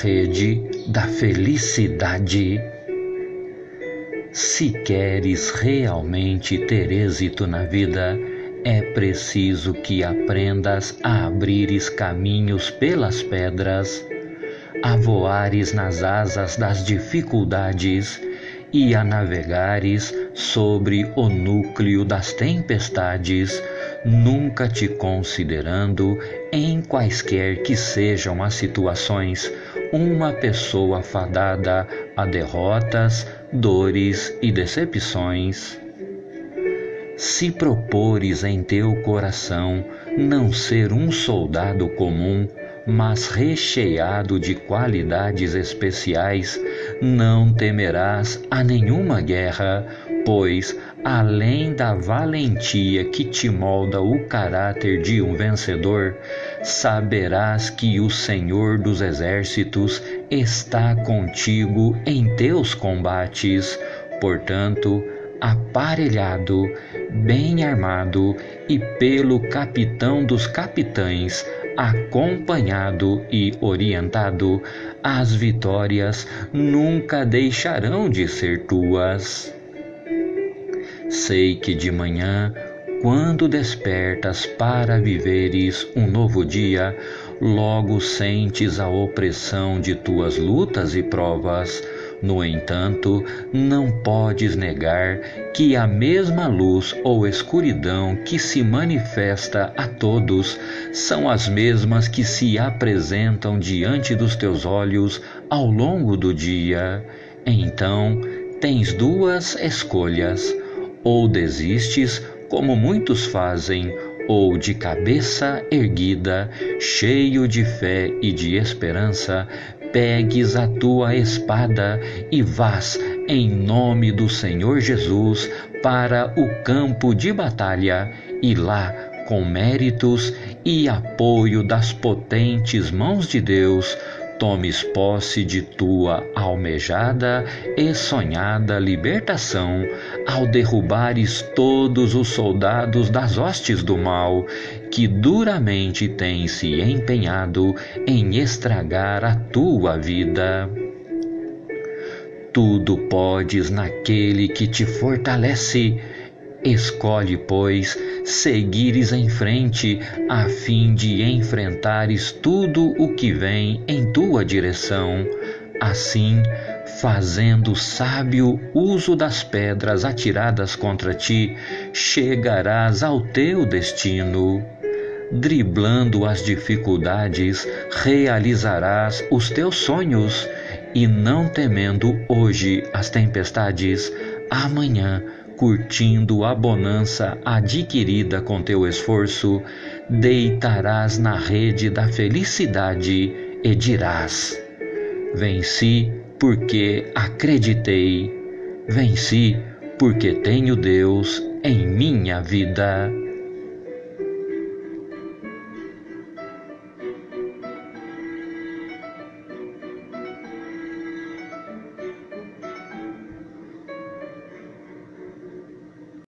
sede da felicidade. Se queres realmente ter êxito na vida, é preciso que aprendas a abrires caminhos pelas pedras, a voares nas asas das dificuldades e a navegares sobre o núcleo das tempestades, nunca te considerando, em quaisquer que sejam as situações, uma pessoa fadada a derrotas, dores e decepções. Se propores em teu coração não ser um soldado comum, mas recheado de qualidades especiais, não temerás a nenhuma guerra, pois, além da valentia que te molda o caráter de um vencedor, saberás que o Senhor dos Exércitos está contigo em teus combates. Portanto, aparelhado, bem armado e pelo capitão dos capitães, acompanhado e orientado, as vitórias nunca deixarão de ser tuas. Sei que de manhã, quando despertas para viveres um novo dia, logo sentes a opressão de tuas lutas e provas. No entanto, não podes negar que a mesma luz ou escuridão que se manifesta a todos são as mesmas que se apresentam diante dos teus olhos ao longo do dia. Então, tens duas escolhas: ou desistes, como muitos fazem, ou de cabeça erguida, cheio de fé e de esperança, pegues a tua espada e vás, em nome do Senhor Jesus, para o campo de batalha, e lá, com méritos e apoio das potentes mãos de Deus, tomes posse de tua almejada e sonhada libertação, ao derrubares todos os soldados das hostes do mal, que duramente têm se empenhado em estragar a tua vida. Tudo podes naquele que te fortalece. Escolhe, pois, seguires em frente, a fim de enfrentares tudo o que vem em tua direção. Assim, fazendo sábio uso das pedras atiradas contra ti, chegarás ao teu destino. Driblando as dificuldades, realizarás os teus sonhos, e não temendo hoje as tempestades, amanhã, curtindo a bonança adquirida com teu esforço, deitarás na rede da felicidade e dirás: venci porque acreditei, venci porque tenho Deus em minha vida.